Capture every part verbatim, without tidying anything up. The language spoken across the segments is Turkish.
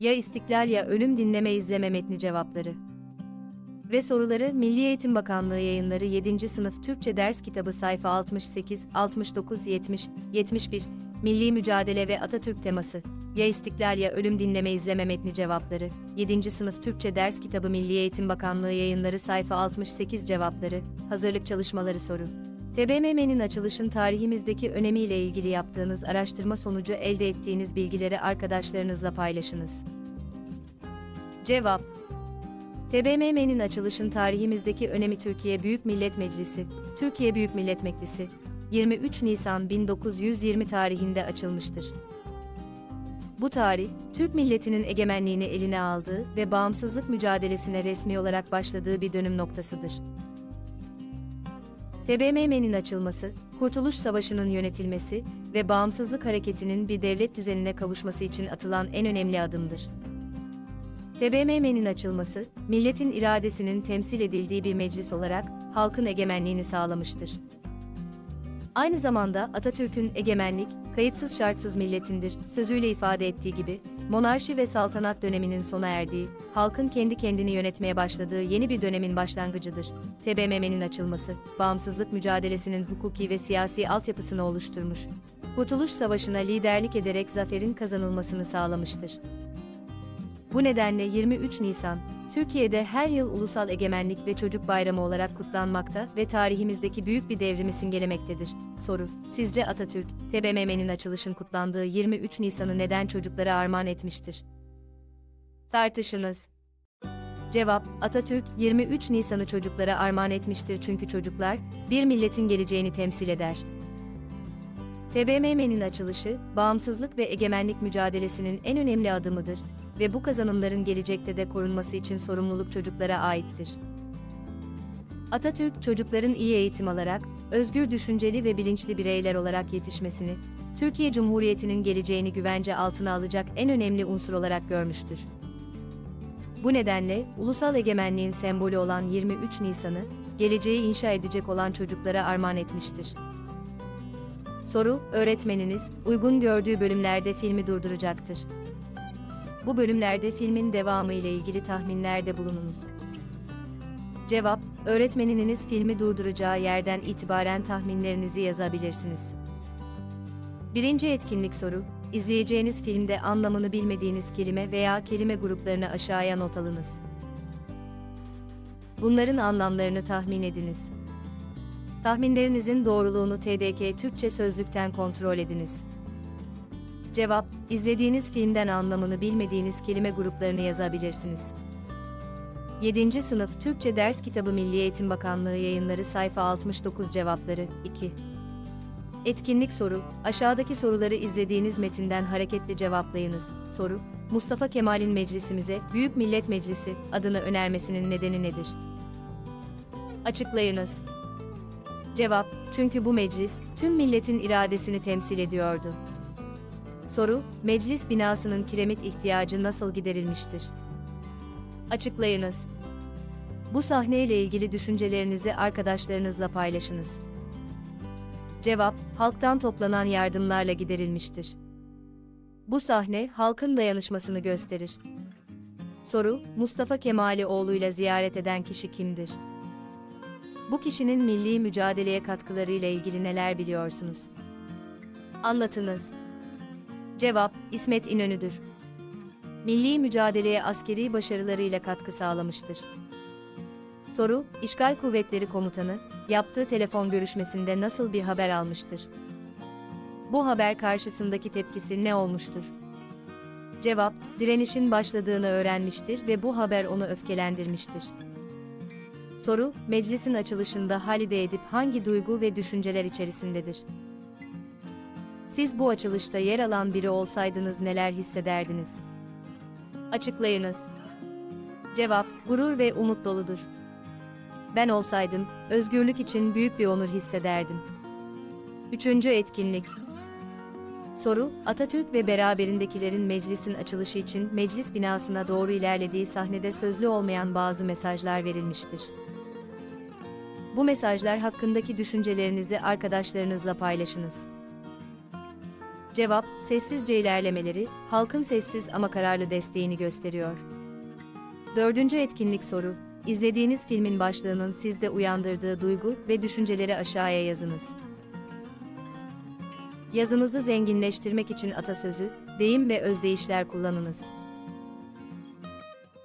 Ya İstiklal Ya Ölüm dinleme izleme metni cevapları ve soruları Milli Eğitim Bakanlığı Yayınları yedinci sınıf Türkçe ders kitabı sayfa altmış sekiz, altmış dokuz, yetmiş, yetmiş bir Millî Mücadele ve Atatürk teması Ya İstiklal Ya Ölüm dinleme izleme metni cevapları yedinci sınıf Türkçe ders kitabı Milli Eğitim Bakanlığı Yayınları sayfa altmış sekiz cevapları hazırlık çalışmaları soru T B M M'nin açılışın tarihimizdeki önemiyle ilgili yaptığınız araştırma sonucu elde ettiğiniz bilgileri arkadaşlarınızla paylaşınız. Cevap T B M M'nin açılışın tarihimizdeki önemi Türkiye Büyük Millet Meclisi, Türkiye Büyük Millet Meclisi, yirmi üç Nisan bin dokuz yüz yirmi tarihinde açılmıştır. Bu tarih, Türk milletinin egemenliğini eline aldığı ve bağımsızlık mücadelesine resmi olarak başladığı bir dönüm noktasıdır. T B M M'nin açılması, Kurtuluş Savaşı'nın yönetilmesi ve bağımsızlık hareketinin bir devlet düzenine kavuşması için atılan en önemli adımdır. T B M M'nin açılması, milletin iradesinin temsil edildiği bir meclis olarak halkın egemenliğini sağlamıştır. Aynı zamanda Atatürk'ün egemenlik, kayıtsız şartsız milletindir sözüyle ifade ettiği gibi, monarşi ve saltanat döneminin sona erdiği, halkın kendi kendini yönetmeye başladığı yeni bir dönemin başlangıcıdır. T B M M'nin açılması, bağımsızlık mücadelesinin hukuki ve siyasi altyapısını oluşturmuş, Kurtuluş Savaşı'na liderlik ederek zaferin kazanılmasını sağlamıştır. Bu nedenle yirmi üç Nisan, Türkiye'de her yıl Ulusal Egemenlik ve Çocuk Bayramı olarak kutlanmakta ve tarihimizdeki büyük bir devrimi simgelemektedir. Soru, sizce Atatürk, T B M M'nin açılışın kutlandığı yirmi üç Nisan'ı neden çocuklara armağan etmiştir? Tartışınız. Cevap, Atatürk, yirmi üç Nisan'ı çocuklara armağan etmiştir çünkü çocuklar, bir milletin geleceğini temsil eder. T B M M'nin açılışı, bağımsızlık ve egemenlik mücadelesinin en önemli adımıdır ve bu kazanımların gelecekte de korunması için sorumluluk çocuklara aittir. Atatürk, çocukların iyi eğitim alarak, özgür düşünceli ve bilinçli bireyler olarak yetişmesini, Türkiye Cumhuriyeti'nin geleceğini güvence altına alacak en önemli unsur olarak görmüştür. Bu nedenle, ulusal egemenliğin sembolü olan yirmi üç Nisan'ı, geleceği inşa edecek olan çocuklara armağan etmiştir. Soru, öğretmeniniz, uygun gördüğü bölümlerde filmi durduracaktır. Bu bölümlerde filmin devamı ile ilgili tahminlerde bulununuz. Cevap, öğretmeniniz filmi durduracağı yerden itibaren tahminlerinizi yazabilirsiniz. Birinci etkinlik soru, izleyeceğiniz filmde anlamını bilmediğiniz kelime veya kelime gruplarını aşağıya not alınız. Bunların anlamlarını tahmin ediniz. Tahminlerinizin doğruluğunu T D K Türkçe sözlükten kontrol ediniz. Cevap, izlediğiniz filmden anlamını bilmediğiniz kelime gruplarını yazabilirsiniz. yedinci sınıf Türkçe ders kitabı Milli Eğitim Bakanlığı Yayınları sayfa altmış dokuz cevapları iki. Etkinlik soru, aşağıdaki soruları izlediğiniz metinden hareketle cevaplayınız. Soru, Mustafa Kemal'in meclisimize Büyük Millet Meclisi adını önermesinin nedeni nedir? Açıklayınız. Cevap, çünkü bu meclis tüm milletin iradesini temsil ediyordu. Soru, meclis binasının kiremit ihtiyacı nasıl giderilmiştir? Açıklayınız. Bu sahne ile ilgili düşüncelerinizi arkadaşlarınızla paylaşınız. Cevap, halktan toplanan yardımlarla giderilmiştir. Bu sahne halkın dayanışmasını gösterir. Soru, Mustafa Kemal'i oğluyla ziyaret eden kişi kimdir? Bu kişinin milli mücadeleye katkılarıyla ilgili neler biliyorsunuz? Anlatınız. Cevap, İsmet İnönü'dür. Milli mücadeleye askeri başarılarıyla katkı sağlamıştır. Soru, İşgal Kuvvetleri Komutanı, yaptığı telefon görüşmesinde nasıl bir haber almıştır? Bu haber karşısındaki tepkisi ne olmuştur? Cevap, direnişin başladığını öğrenmiştir ve bu haber onu öfkelendirmiştir. Soru, meclisin açılışında Halide Edip hangi duygu ve düşünceler içerisindedir? Siz bu açılışta yer alan biri olsaydınız neler hissederdiniz? Açıklayınız. Cevap, gurur ve umut doludur. Ben olsaydım, özgürlük için büyük bir onur hissederdim. Üçüncü etkinlik. Soru, Atatürk ve beraberindekilerin meclisin açılışı için meclis binasına doğru ilerlediği sahnede sözlü olmayan bazı mesajlar verilmiştir. Bu mesajlar hakkındaki düşüncelerinizi arkadaşlarınızla paylaşınız. Cevap, sessizce ilerlemeleri, halkın sessiz ama kararlı desteğini gösteriyor. Dördüncü etkinlik soru, izlediğiniz filmin başlığının sizde uyandırdığı duygu ve düşünceleri aşağıya yazınız. Yazınızı zenginleştirmek için atasözü, deyim ve özdeyişler kullanınız.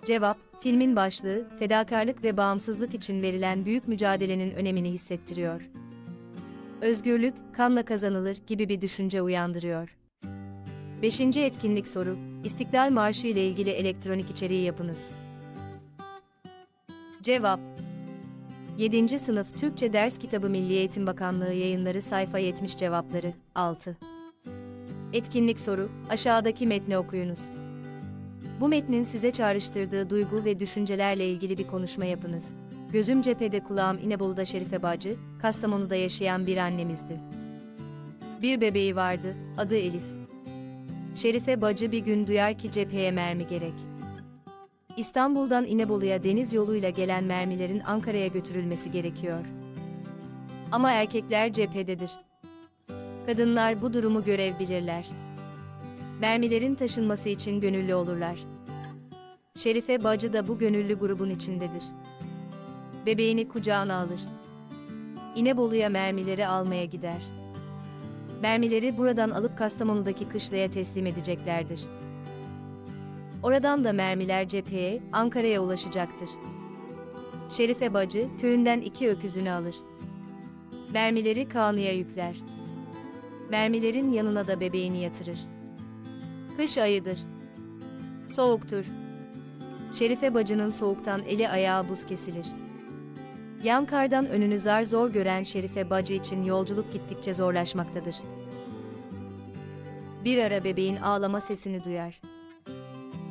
Cevap, filmin başlığı, fedakarlık ve bağımsızlık için verilen büyük mücadelenin önemini hissettiriyor. Özgürlük, kanla kazanılır gibi bir düşünce uyandırıyor. Beşinci etkinlik soru, İstiklal Marşı ile ilgili elektronik içeriği yapınız. Cevap, yedinci sınıf Türkçe ders kitabı Milli Eğitim Bakanlığı yayınları sayfa yetmiş cevapları, altı. Etkinlik soru, aşağıdaki metni okuyunuz. Bu metnin size çağrıştırdığı duygu ve düşüncelerle ilgili bir konuşma yapınız. Gözüm cephede, kulağım İnebolu'da Şerife Bacı, Kastamonu'da yaşayan bir annemizdi. Bir bebeği vardı, adı Elif. Şerife Bacı bir gün duyar ki cepheye mermi gerek. İstanbul'dan İnebolu'ya deniz yoluyla gelen mermilerin Ankara'ya götürülmesi gerekiyor. Ama erkekler cephededir. Kadınlar bu durumu görev bilirler. Mermilerin taşınması için gönüllü olurlar. Şerife Bacı da bu gönüllü grubun içindedir. Bebeğini kucağına alır. İnebolu'ya mermileri almaya gider. Mermileri buradan alıp Kastamonu'daki kışlaya teslim edeceklerdir. Oradan da mermiler cepheye, Ankara'ya ulaşacaktır. Şerife Bacı, köyünden iki öküzünü alır. Mermileri kağnıya yükler. Mermilerin yanına da bebeğini yatırır. Kış ayıdır. Soğuktur. Şerife Bacı'nın soğuktan eli ayağı buz kesilir. Yan kardan önünü zar zor gören Şerife Bacı için yolculuk gittikçe zorlaşmaktadır. Bir ara bebeğin ağlama sesini duyar.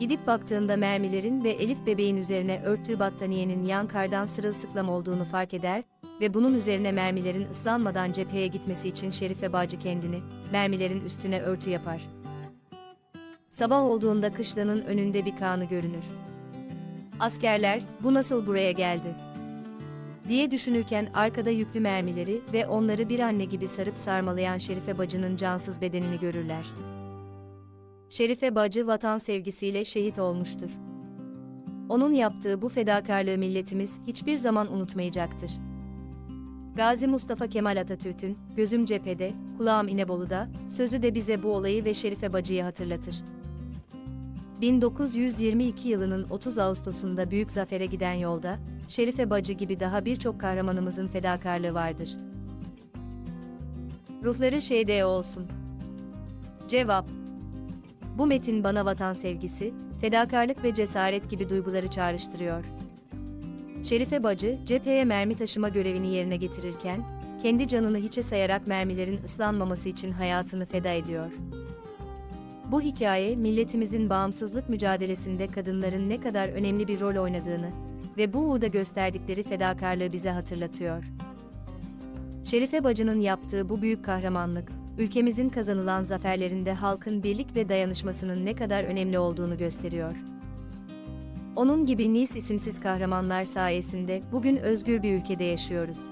Gidip baktığında mermilerin ve Elif bebeğin üzerine örttüğü battaniyenin yan kardan sırılsıklam olduğunu fark eder ve bunun üzerine mermilerin ıslanmadan cepheye gitmesi için Şerife Bacı kendini, mermilerin üstüne örtü yapar. Sabah olduğunda kışlanın önünde bir kağnı görünür. Askerler, bu nasıl buraya geldi? Diye düşünürken arkada yüklü mermileri ve onları bir anne gibi sarıp sarmalayan Şerife Bacı'nın cansız bedenini görürler. Şerife Bacı vatan sevgisiyle şehit olmuştur. Onun yaptığı bu fedakarlığı milletimiz hiçbir zaman unutmayacaktır. Gazi Mustafa Kemal Atatürk'ün, gözüm cephede, kulağım İnebolu'da, sözü de bize bu olayı ve Şerife Bacı'yı hatırlatır. bin dokuz yüz yirmi iki yılının otuz Ağustos'unda büyük zafere giden yolda, Şerife Bacı gibi daha birçok kahramanımızın fedakarlığı vardır. Ruhları şehide olsun. Cevap. Bu metin bana vatan sevgisi, fedakarlık ve cesaret gibi duyguları çağrıştırıyor. Şerife Bacı, cepheye mermi taşıma görevini yerine getirirken, kendi canını hiçe sayarak mermilerin ıslanmaması için hayatını feda ediyor. Bu hikaye, milletimizin bağımsızlık mücadelesinde kadınların ne kadar önemli bir rol oynadığını ve bu uğurda gösterdikleri fedakarlığı bize hatırlatıyor. Şerife Bacı'nın yaptığı bu büyük kahramanlık, ülkemizin kazanılan zaferlerinde halkın birlik ve dayanışmasının ne kadar önemli olduğunu gösteriyor. Onun gibi nice isimsiz kahramanlar sayesinde bugün özgür bir ülkede yaşıyoruz.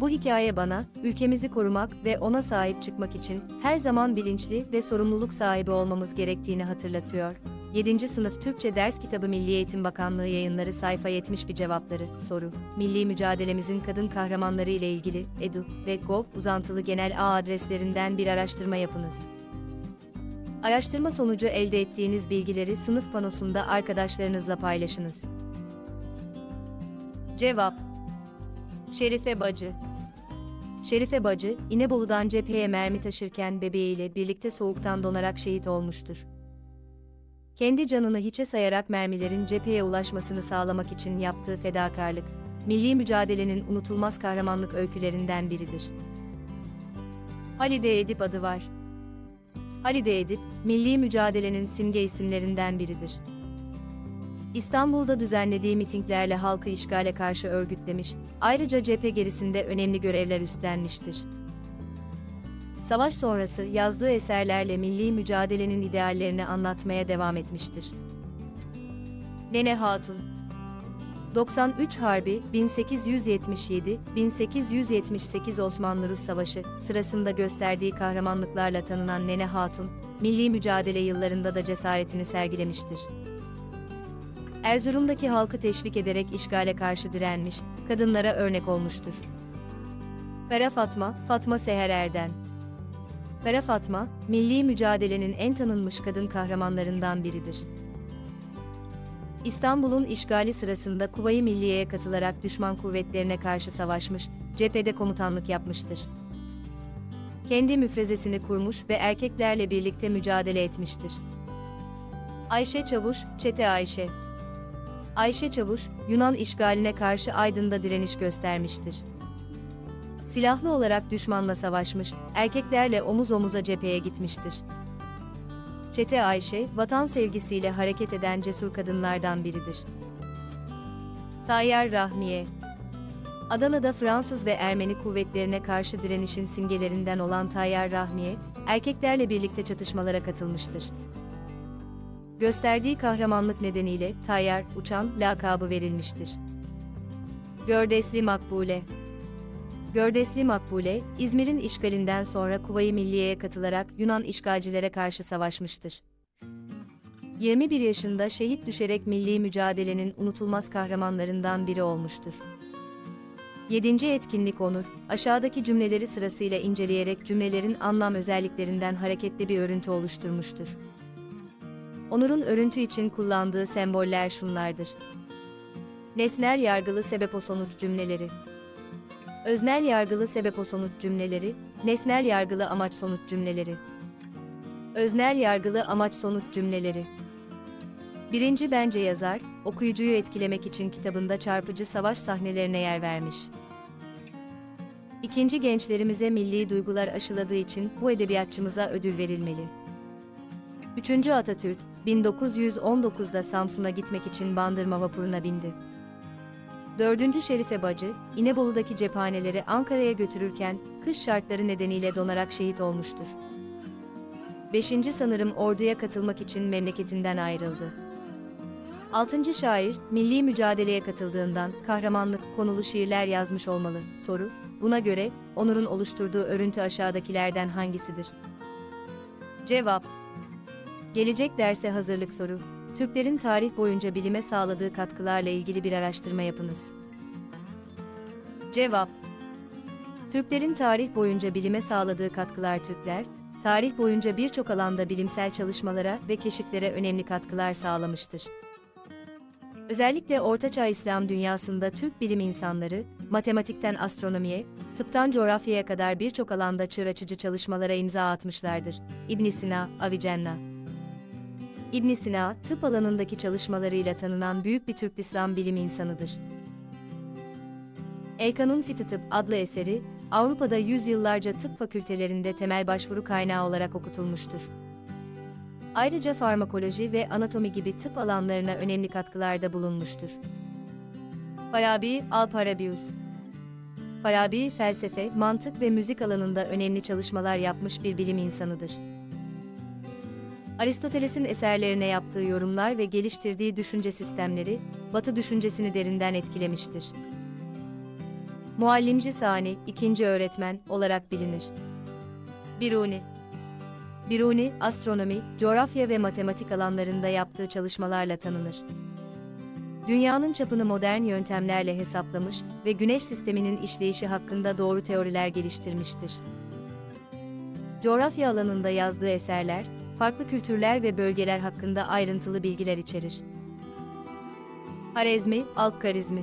Bu hikaye bana, ülkemizi korumak ve ona sahip çıkmak için her zaman bilinçli ve sorumluluk sahibi olmamız gerektiğini hatırlatıyor. yedinci sınıf Türkçe ders kitabı Milli Eğitim Bakanlığı yayınları sayfa yetmiş bir cevapları, soru, milli mücadelemizin kadın kahramanları ile ilgili, edu ve gov uzantılı genel ağ adreslerinden bir araştırma yapınız. Araştırma sonucu elde ettiğiniz bilgileri sınıf panosunda arkadaşlarınızla paylaşınız. Cevap. Şerife Bacı. Şerife Bacı, İnebolu'dan cepheye mermi taşırken bebeğiyle birlikte soğuktan donarak şehit olmuştur. Kendi canını hiçe sayarak mermilerin cepheye ulaşmasını sağlamak için yaptığı fedakarlık, milli mücadelenin unutulmaz kahramanlık öykülerinden biridir. Halide Edip adı var. Halide Edip, milli mücadelenin simge isimlerinden biridir. İstanbul'da düzenlediği mitinglerle halkı işgale karşı örgütlemiş, ayrıca cephe gerisinde önemli görevler üstlenmiştir. Savaş sonrası yazdığı eserlerle milli mücadelenin ideallerini anlatmaya devam etmiştir. Nene Hatun. doksan üç Harbi, bin sekiz yüz yetmiş yedi - bin sekiz yüz yetmiş sekiz Osmanlı-Rus Savaşı sırasında gösterdiği kahramanlıklarla tanınan Nene Hatun, Millî Mücadele yıllarında da cesaretini sergilemiştir. Erzurum'daki halkı teşvik ederek işgale karşı direnmiş, kadınlara örnek olmuştur. Kara Fatma, Fatma Seher Erden. Kara Fatma, Millî Mücadele'nin en tanınmış kadın kahramanlarından biridir. İstanbul'un işgali sırasında Kuvayi Milliye'ye katılarak düşman kuvvetlerine karşı savaşmış, cephede komutanlık yapmıştır. Kendi müfrezesini kurmuş ve erkeklerle birlikte mücadele etmiştir. Ayşe Çavuş, Çete Ayşe. Ayşe Çavuş, Yunan işgaline karşı Aydın'da direniş göstermiştir. Silahlı olarak düşmanla savaşmış, erkeklerle omuz omuza cepheye gitmiştir. Çete Ayşe, vatan sevgisiyle hareket eden cesur kadınlardan biridir. Tayyar Rahmiye. Adana'da Fransız ve Ermeni kuvvetlerine karşı direnişin simgelerinden olan Tayyar Rahmiye, erkeklerle birlikte çatışmalara katılmıştır. Gösterdiği kahramanlık nedeniyle Tayyar, uçan, lakabı verilmiştir. Gördesli Makbule. Gördesli Makbule, İzmir'in işgalinden sonra Kuvayi Milliye'ye katılarak Yunan işgalcilere karşı savaşmıştır. yirmi bir yaşında şehit düşerek Millî Mücadele'nin unutulmaz kahramanlarından biri olmuştur. yedinci Etkinlik Onur, aşağıdaki cümleleri sırasıyla inceleyerek cümlelerin anlam özelliklerinden hareketli bir örüntü oluşturmuştur. Onur'un örüntü için kullandığı semboller şunlardır. Nesnel yargılı sebep-o-sonuç cümleleri. Öznel yargılı sebep-o-sonuç cümleleri, nesnel yargılı amaç-sonuç cümleleri. Öznel yargılı amaç-sonuç cümleleri. Birinci Bence yazar, okuyucuyu etkilemek için kitabında çarpıcı savaş sahnelerine yer vermiş. İkinci Gençlerimize milli duygular aşıladığı için bu edebiyatçımıza ödül verilmeli. Üçüncü Atatürk, bin dokuz yüz on dokuzda Samsun'a gitmek için Bandırma vapuruna bindi. Dördüncü Şerife Bacı, İnebolu'daki cephaneleri Ankara'ya götürürken, kış şartları nedeniyle donarak şehit olmuştur. Beşinci Sanırım orduya katılmak için memleketinden ayrıldı. Altıncı Şair, milli mücadeleye katıldığından kahramanlık konulu şiirler yazmış olmalı. Soru, buna göre, Onur'un oluşturduğu örüntü aşağıdakilerden hangisidir? Cevap. Gelecek derse hazırlık soru. Türklerin tarih boyunca bilime sağladığı katkılarla ilgili bir araştırma yapınız. Cevap. Türklerin tarih boyunca bilime sağladığı katkılar Türkler, tarih boyunca birçok alanda bilimsel çalışmalara ve keşiflere önemli katkılar sağlamıştır. Özellikle Ortaçağ İslam dünyasında Türk bilim insanları, matematikten astronomiye, tıptan coğrafyaya kadar birçok alanda çığır açıcı çalışmalara imza atmışlardır. İbn-i Sina, Avicenna. İbn-i Sina, tıp alanındaki çalışmalarıyla tanınan büyük bir Türk İslam bilim insanıdır. El-Kanun fit-tib adlı eseri, Avrupa'da yüzyıllarca tıp fakültelerinde temel başvuru kaynağı olarak okutulmuştur. Ayrıca farmakoloji ve anatomi gibi tıp alanlarına önemli katkılarda bulunmuştur. Farabi, Al-Parabius. Farabi, felsefe, mantık ve müzik alanında önemli çalışmalar yapmış bir bilim insanıdır. Aristoteles'in eserlerine yaptığı yorumlar ve geliştirdiği düşünce sistemleri, Batı düşüncesini derinden etkilemiştir. Muallimci Sani, ikinci öğretmen olarak bilinir. Biruni. Biruni, astronomi, coğrafya ve matematik alanlarında yaptığı çalışmalarla tanınır. Dünyanın çapını modern yöntemlerle hesaplamış ve Güneş sisteminin işleyişi hakkında doğru teoriler geliştirmiştir. Coğrafya alanında yazdığı eserler, farklı kültürler ve bölgeler hakkında ayrıntılı bilgiler içerir. Harezmi, Al-Karizmi.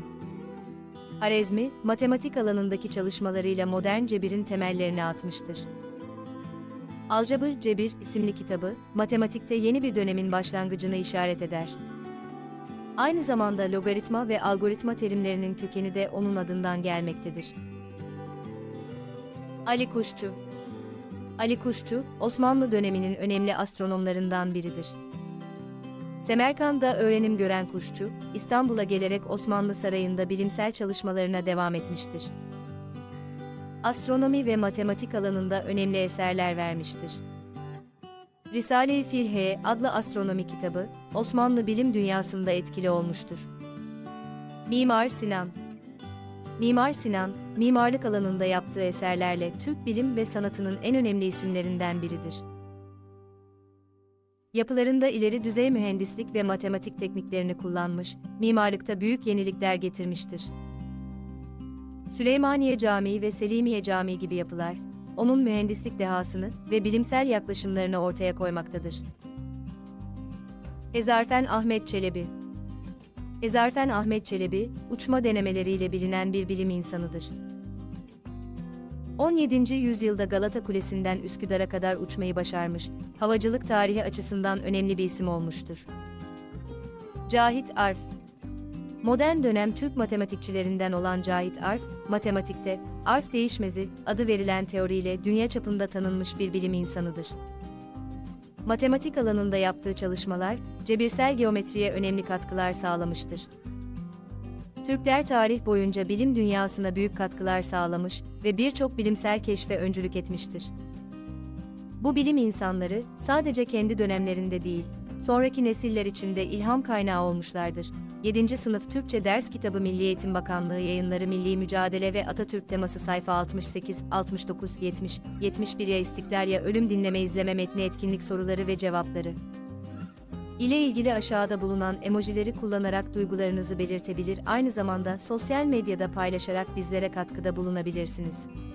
Harezmi, matematik alanındaki çalışmalarıyla modern cebirin temellerini atmıştır. Al-Jabr Cebir isimli kitabı, matematikte yeni bir dönemin başlangıcını işaret eder. Aynı zamanda logaritma ve algoritma terimlerinin kökeni de onun adından gelmektedir. Ali Kuşçu. Ali Kuşçu, Osmanlı döneminin önemli astronomlarından biridir. Semerkand'da öğrenim gören Kuşçu, İstanbul'a gelerek Osmanlı Sarayı'nda bilimsel çalışmalarına devam etmiştir. Astronomi ve matematik alanında önemli eserler vermiştir. Risale-i Fih'e adlı astronomi kitabı, Osmanlı bilim dünyasında etkili olmuştur. Mimar Sinan. Mimar Sinan, mimarlık alanında yaptığı eserlerle Türk bilim ve sanatının en önemli isimlerinden biridir. Yapılarında ileri düzey mühendislik ve matematik tekniklerini kullanmış, mimarlıkta büyük yenilikler getirmiştir. Süleymaniye Camii ve Selimiye Camii gibi yapılar, onun mühendislik dehasını ve bilimsel yaklaşımlarını ortaya koymaktadır. Hezarfen Ahmet Çelebi. Hezarfen Ahmet Çelebi, uçma denemeleriyle bilinen bir bilim insanıdır. on yedinci yüzyılda Galata Kulesi'nden Üsküdar'a kadar uçmayı başarmış, havacılık tarihi açısından önemli bir isim olmuştur. Cahit Arf. Modern dönem Türk matematikçilerinden olan Cahit Arf, matematikte arf değişmezi adı verilen teoriyle dünya çapında tanınmış bir bilim insanıdır. Matematik alanında yaptığı çalışmalar, cebirsel geometriye önemli katkılar sağlamıştır. Türkler tarih boyunca bilim dünyasına büyük katkılar sağlamış ve birçok bilimsel keşfe öncülük etmiştir. Bu bilim insanları sadece kendi dönemlerinde değil, sonraki nesiller için de ilham kaynağı olmuşlardır. yedinci sınıf Türkçe ders kitabı Milli Eğitim Bakanlığı Yayınları Millî Mücadele ve Atatürk teması sayfa altmış sekiz, altmış dokuz, yetmiş, yetmiş bir Ya İstiklal Ya Ölüm dinleme izleme metni etkinlik soruları ve cevapları ile ilgili aşağıda bulunan emojileri kullanarak duygularınızı belirtebilir, aynı zamanda sosyal medyada paylaşarak bizlere katkıda bulunabilirsiniz.